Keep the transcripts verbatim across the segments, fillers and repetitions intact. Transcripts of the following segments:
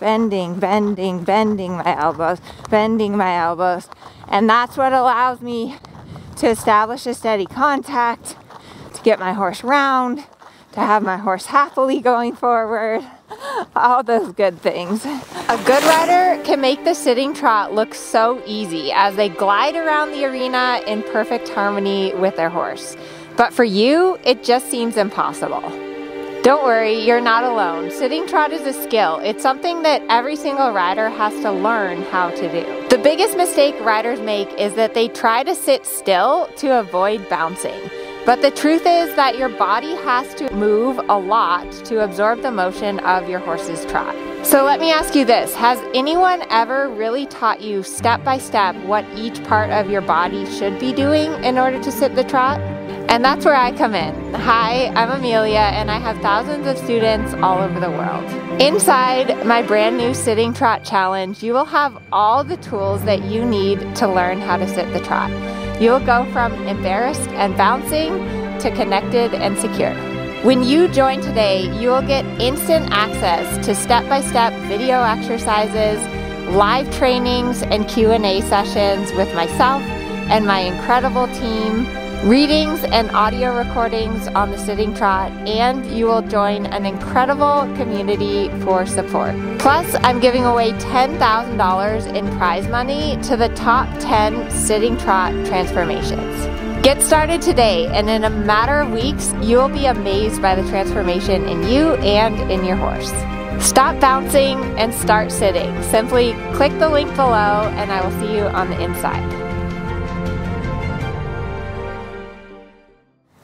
bending, bending, bending my elbows, bending my elbows. And that's what allows me to establish a steady contact, to get my horse round, to have my horse happily going forward, all those good things. A good rider can make the sitting trot look so easy as they glide around the arena in perfect harmony with their horse. But for you, it just seems impossible. Don't worry, you're not alone. Sitting trot is a skill. It's something that every single rider has to learn how to do. The biggest mistake riders make is that they try to sit still to avoid bouncing. But the truth is that your body has to move a lot to absorb the motion of your horse's trot. So let me ask you this, has anyone ever really taught you step by step what each part of your body should be doing in order to sit the trot? And that's where I come in. Hi, I'm Amelia, and I have thousands of students all over the world. Inside my brand new Sitting Trot Challenge, you will have all the tools that you need to learn how to sit the trot. You'll go from embarrassed and bouncing to connected and secure. When you join today, you will get instant access to step-by-step video exercises, live trainings, and Q and A sessions with myself and my incredible team, readings and audio recordings on the sitting trot, and you will join an incredible community for support. Plus, I'm giving away ten thousand dollars in prize money to the top ten sitting trot transformations. Get started today, and in a matter of weeks, you will be amazed by the transformation in you and in your horse. Stop bouncing and start sitting. Simply click the link below, and I will see you on the inside.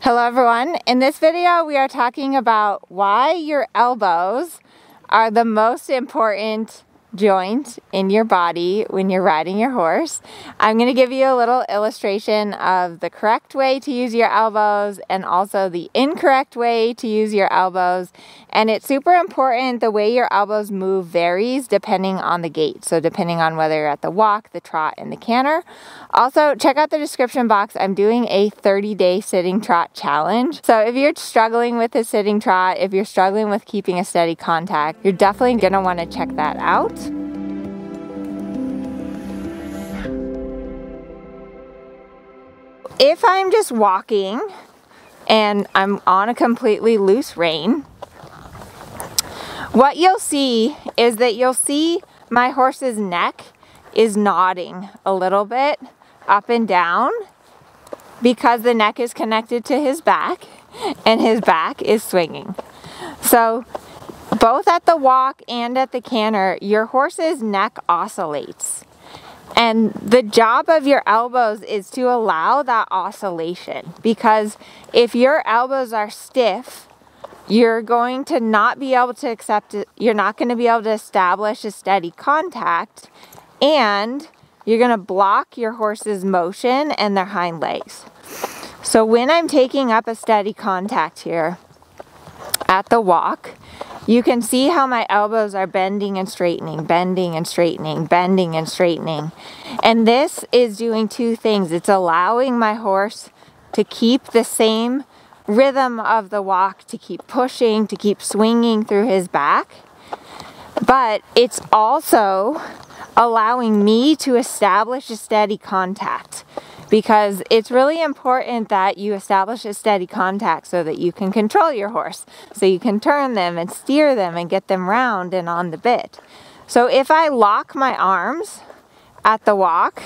Hello everyone, in this video we are talking about why your elbows are the most important joint in your body when you're riding your horse. I'm going to give you a little illustration of the correct way to use your elbows and also the incorrect way to use your elbows. And it's super important, the way your elbows move varies depending on the gait. So depending on whether you're at the walk, the trot, and the canter. Also, check out the description box. I'm doing a thirty day sitting trot challenge. So if you're struggling with the sitting trot, if you're struggling with keeping a steady contact, you're definitely going to want to check that out. If I'm just walking and I'm on a completely loose rein, what you'll see is that you'll see my horse's neck is nodding a little bit up and down because the neck is connected to his back and his back is swinging. So both at the walk and at the canter, your horse's neck oscillates. And the job of your elbows is to allow that oscillation, because if your elbows are stiff, you're going to not be able to accept it. You're not going to be able to establish a steady contact, and you're going to block your horse's motion and their hind legs. So when I'm taking up a steady contact here at the walk, you can see how my elbows are bending and straightening, bending and straightening, bending and straightening. And this is doing two things. It's allowing my horse to keep the same rhythm of the walk, to keep pushing, to keep swinging through his back. But it's also allowing me to establish a steady contact, because it's really important that you establish a steady contact so that you can control your horse, so you can turn them and steer them and get them round and on the bit. So if I lock my arms at the walk,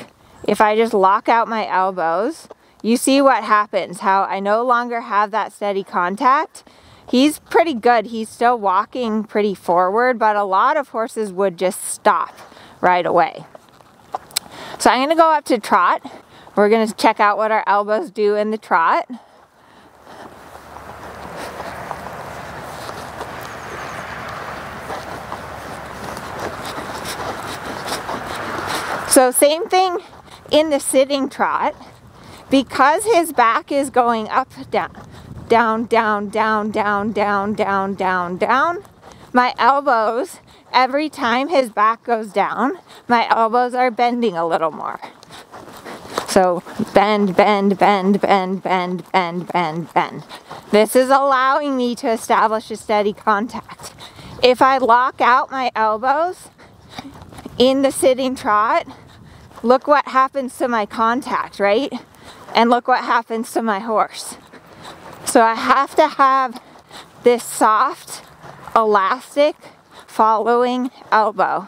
if I just lock out my elbows, you see what happens, how I no longer have that steady contact. He's pretty good. He's still walking pretty forward, but a lot of horses would just stop right away. So I'm going to go up to trot. We're going to check out what our elbows do in the trot. So same thing in the sitting trot. Because his back is going up, down, down, down, down, down, down, down, down, down, my elbows, every time his back goes down, my elbows are bending a little more. So bend, bend, bend, bend, bend, bend, bend, bend. This is allowing me to establish a steady contact. If I lock out my elbows in the sitting trot, look what happens to my contact, right? And look what happens to my horse. So I have to have this soft, elastic, following elbow.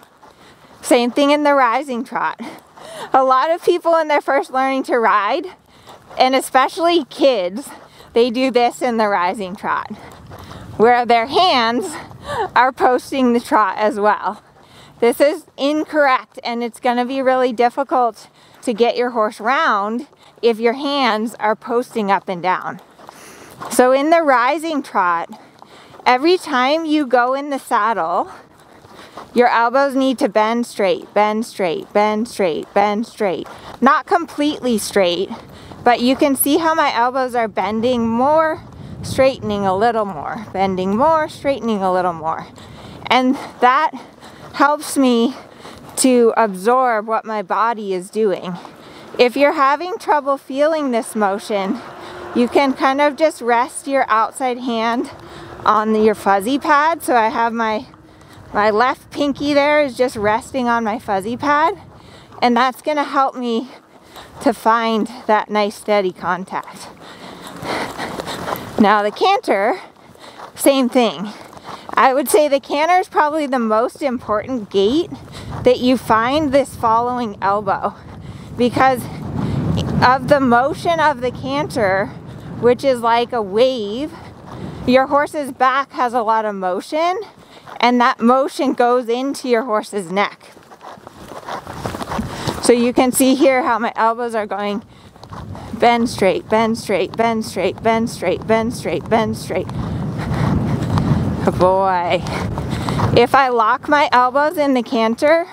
Same thing in the rising trot. A lot of people when they're first learning to ride, and especially kids, they do this in the rising trot, where their hands are posting the trot as well. This is incorrect, and it's going to be really difficult to get your horse round if your hands are posting up and down. So in the rising trot, every time you go in the saddle, your elbows need to bend straight, bend straight, bend straight, bend straight. Not completely straight, but you can see how my elbows are bending more, straightening a little more, bending more, straightening a little more. And that helps me to absorb what my body is doing. If you're having trouble feeling this motion, you can kind of just rest your outside hand on your fuzzy pad. So I have my, my left pinky there is just resting on my fuzzy pad. And that's gonna help me to find that nice steady contact. Now the canter, same thing. I would say the canter is probably the most important gait that you find this following elbow, because of the motion of the canter, which is like a wave, your horse's back has a lot of motion, and that motion goes into your horse's neck. So you can see here how my elbows are going bend straight, bend straight, bend straight, bend straight, bend straight, bend straight. Good boy. If I lock my elbows in the canter,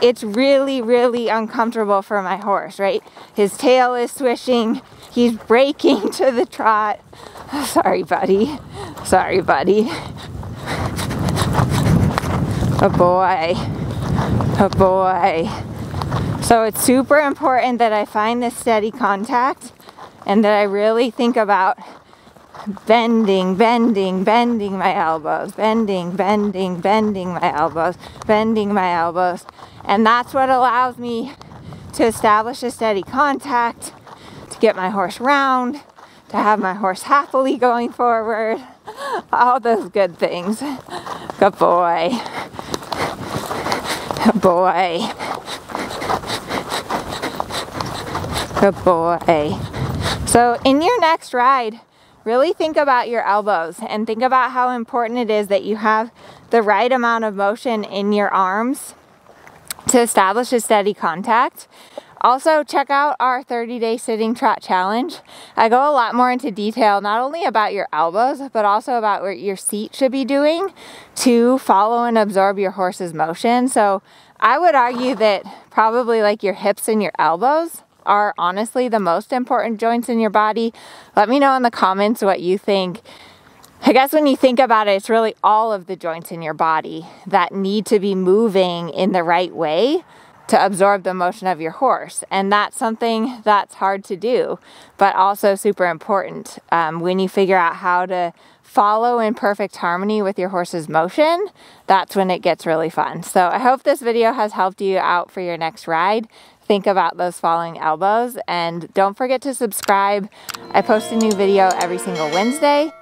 it's really, really uncomfortable for my horse, right? His tail is swishing. He's braking to the trot. Sorry, buddy. Sorry, buddy. Oh boy. Oh boy. So it's super important that I find this steady contact and that I really think about bending, bending, bending my elbows, bending, bending, bending my elbows, bending my elbows. And that's what allows me to establish a steady contact, to get my horse round, to have my horse happily going forward, all those good things. Good boy. Good boy. Good boy. So in your next ride, really think about your elbows and think about how important it is that you have the right amount of motion in your arms to establish a steady contact. Also, check out our thirty day sitting trot challenge. I go a lot more into detail, not only about your elbows, but also about what your seat should be doing to follow and absorb your horse's motion. So I would argue that probably like your hips and your elbows are honestly the most important joints in your body. Let me know in the comments what you think. I guess when you think about it, it's really all of the joints in your body that need to be moving in the right way to absorb the motion of your horse. And that's something that's hard to do, but also super important um, when you figure out how to follow in perfect harmony with your horse's motion. That's when it gets really fun. So I hope this video has helped you out for your next ride. Think about those following elbows, and don't forget to subscribe. I post a new video every single Wednesday.